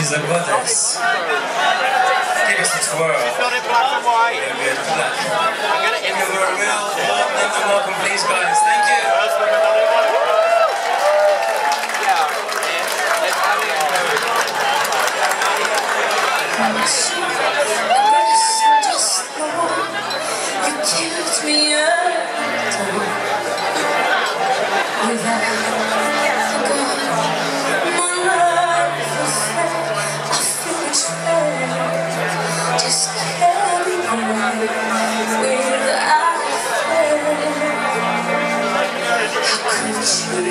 she's a goddess. Give us a twirl. Welcome, please, guys. Thank you. How could you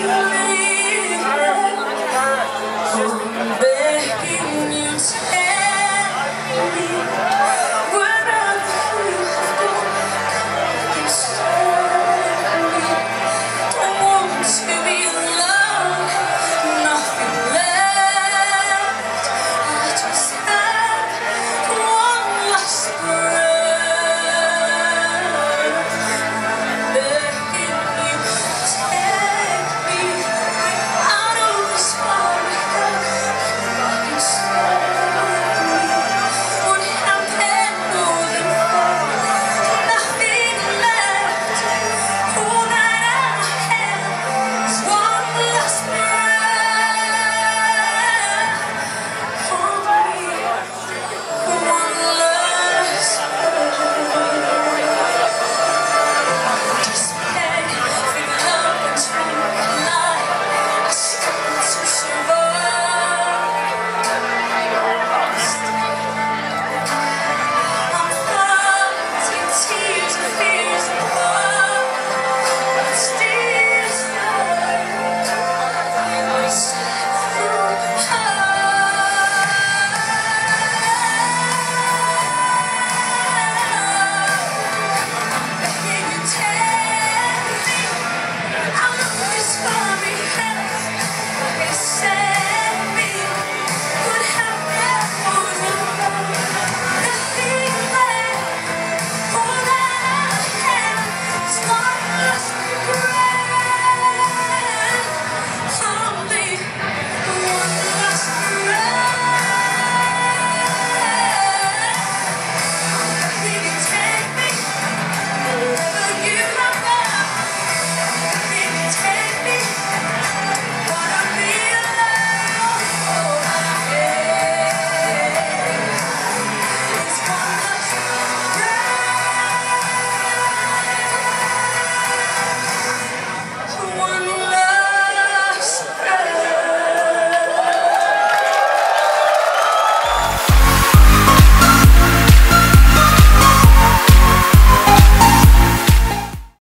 leave?